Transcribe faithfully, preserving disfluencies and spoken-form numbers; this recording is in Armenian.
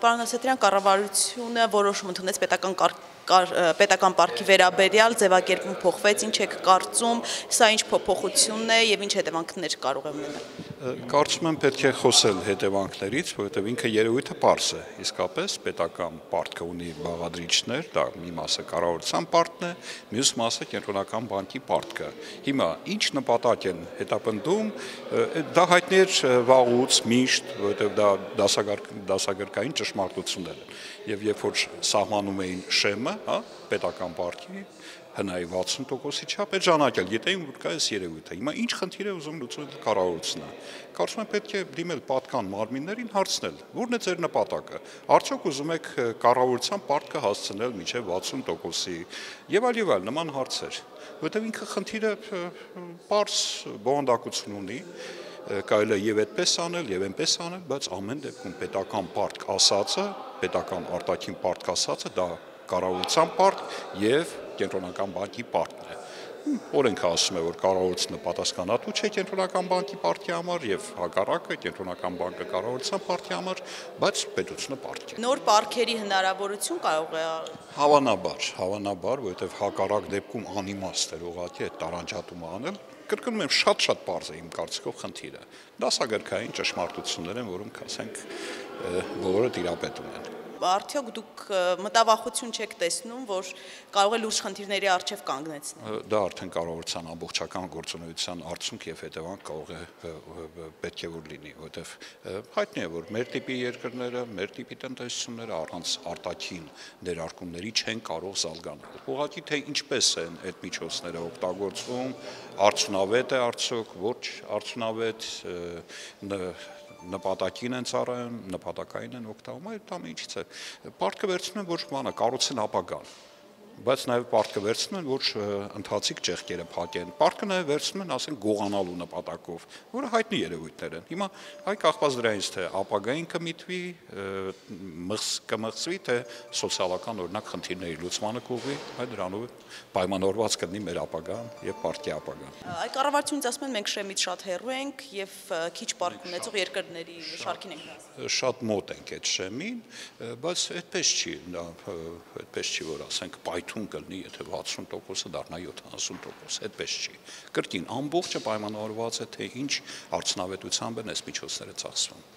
Պարոն Ասետրյան, կառավարությունը որոշում ընդունեց պետական պետական պարկի վերաբերյալ ձևակերպում փոխվեց, ինչ եք կարծում, սա ինչ փոփոխությունն է եւ ինչ հետևանքներ կարող է ունենալ։ Կարծում եմ պետք է խոսել հետևանքներից, որովհետեւ ինքը երևույթը պարզ է։ Իսկապես պետական պարտքը ունի բաղադրիչներ, դա մի մասը կառավարության պարտն է, մյուս մասը կենտրոնական բանկի պարտքը։ Հիմա ինչ նպատակ են հետապնդում, դա հայտնի է վաղուց միշտ, որովհետեւ դա դասագրքային ճշմարտություններ են։ Եվ երբ որ սահմանում էին շեմը, պետական պարտքի հնայի վաթսուն տոկոսի չափ է ճանաչել, գիտեին որ կա այս երևույթը։ Հիմա ինչ խնդիր է ուզում լուծել կառավարությունը։ Կարծում եմ պետք է դիմել պատկան մարմիններին հարցնել, որն է ձեր նպատակը։ Արդյոք ուզում եք կառավարության պարտքը հասցնել մինչև վաթսուն տոկոսի եւ այլ եւ այլ նման հարցեր, որտեղ ինքը խնդիրը պարզ բովանդակություն ունի։ Կարելի է եւ այդպես անել, եւ այնպես անել, բայց ամեն դեպքում պետական պարտք ասածը, պետական արտաքին պարտք ասածը դա կառավարության պարտք եւ կենտրոնական բանկի պարտքն է։ Օրենքը ասում է, որ կառավարությունը պատասխանատու չէ կենտրոնական բանկի պարտքի համար եւ հակառակը կենտրոնական բանկը կառավարության պարտքի համար, բայց պետությունը պարտք է։ Նոր պարտքերի հնարավորություն կարող է Հավանաբար, հավանաբար, որովհետեւ հակառակ դեպքում անիմաստ է ուղղակի այդ տարանջատումը անել։ Կրկնում եմ, շատ-շատ պարզ է իմ կարծիքով խնդիրը։ Դասագրքային ճշմարտություններ են, որոնք ասենք բոլորը տիրապետ ունեն։ Արդյոք դուք մտավախություն չեք տեսնում, որ կարող է լուրջ խնդիրների առջև կանգնեցնել։ Դա արդեն կառավարության ամբողջական գործունեության արդյունք եւ հետևանք կարող է պետք է որ լինի, որտեվ հայտնի է, որ մեր տիպի երկրները, մեր տիպի տնտեսությունները առանց արտաքին ներարկումների չեն կարող զարգանալ։ Ուղղակի թե ինչպես են այդ միջոցները օգտագործվում, արդյունավետ է արդյոք, ոչ արդյունավետ, նպատակին են ծառայում, նպատակային են օգտվում, այդ ամեն ինչից է։ Պարտքը վերցնում են, որ մանը կառուցեն ապագան, բայց նաև պարտքը վերցնում են, որ ընթացիկ ճեղքերը փակեն։ Պարտքը նաև վերցնում են, ասենք, գողանալու նպատակով, որը հայտնի երևույթներ են։ Հիմա այ կախված դրանից, թե ապագային կմիտվի, կմղծվի, թե սոցիալական օրինակ խնդիրների լուծմանը կուղղվի, այ դրանով պայմանավորված կլինի մեր ապագան եւ պարտքի ապագան։ Այ կառավարությունից ասում են, մենք շեմից շատ հեռու ենք եւ քիչ պարտք ունեցող երկրների շարքին ենք։ Շատ մոտ ենք այդ շեմին, բայց այդպես չի, այդպես չի, որ ասենք թուն կլնի, եթե վաթսուն տոկոսը դառնա յոթանասուն տոկոս, այդպես չի։ Կրկին ամբողջը պայմանավորված է, թե ինչ արդյունավետությամբ են այս միջոցները ծախսվում։